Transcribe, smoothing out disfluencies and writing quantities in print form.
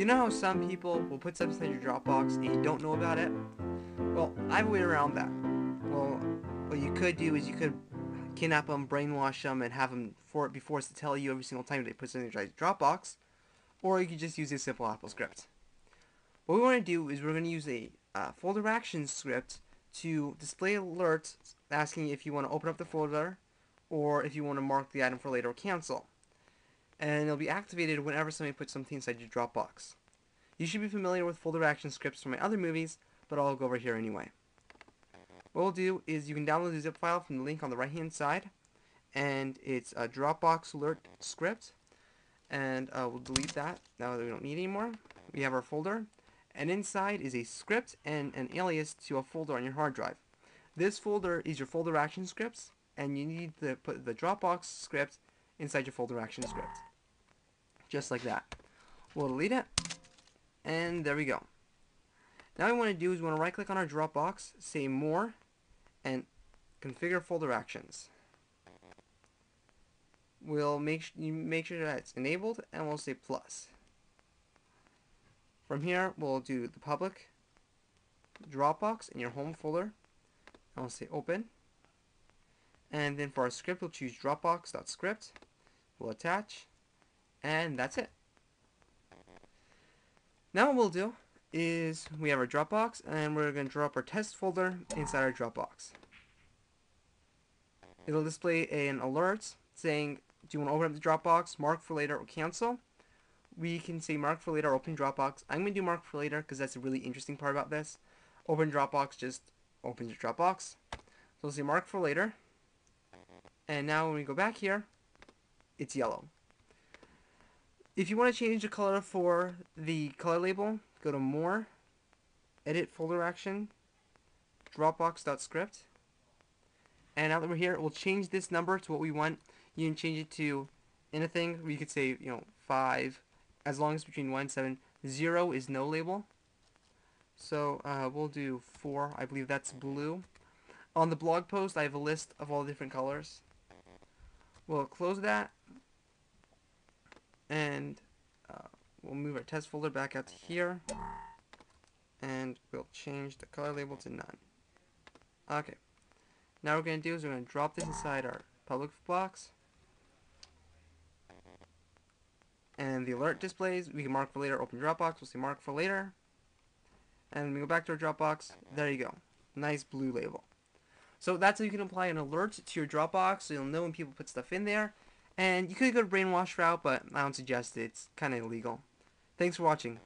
You know how some people will put stuff inside your Dropbox and you don't know about it? Well, I have a way around that. Well, what you could do is you could kidnap them, brainwash them, and have them be forced to tell you every single time they put something inside your Dropbox. Or you could just use a simple AppleScript. What we want to do is we're going to use a folder action script to display alerts asking if you want to open up the folder or if you want to mark the item for later or cancel. And it'll be activated whenever somebody puts something inside your Dropbox. You should be familiar with folder action scripts from my other movies, but I'll go over here anyway. What we'll do is you can download the zip file from the link on the right hand side, and it's a Dropbox alert script, and we'll delete that now that we don't need anymore. We have our folder, and inside is a script and an alias to a folder on your hard drive. This folder is your folder action scripts, and you need to put the Dropbox script inside your folder action script. Just like that. We'll delete it, and there we go. Now what we want to do is we want to right click on our Dropbox, say more, and configure folder actions. We'll make sure that it's enabled, and we'll say plus. From here, we'll do the public Dropbox in your home folder, and we'll say open. And then for our script, we'll choose Dropbox.script. We'll attach, and that's it. Now what we'll do is we have our Dropbox, and we're going to drop our test folder inside our Dropbox. It'll display an alert saying, do you want to open up the Dropbox, mark for later, or cancel? We can say mark for later or open Dropbox. I'm going to do mark for later because that's a really interesting part about this. Open Dropbox just opens your Dropbox. So we'll say mark for later. And now when we go back here, it's yellow. If you want to change the color for the color label, go to More, Edit Folder Action, Dropbox.script. And now that we're here, we'll change this number to what we want. You can change it to anything. We could say, 5, as long as between 1 and 7. 0 is no label. So we'll do 4. I believe that's blue. On the blog post, I have a list of all the different colors. We'll close that. And we'll move our test folder back out to here, and we'll change the color label to none. Okay, now what we're going to do is we're going to drop this inside our public box, and the alert displays. We can mark for later, open Dropbox, we'll say mark for later, and we go back to our Dropbox. There you go, nice blue label. So that's how you can apply an alert to your Dropbox, so you'll know when people put stuff in there. And you could go to brainwash route, but I don't suggest it. It's kind of illegal. Thanks for watching.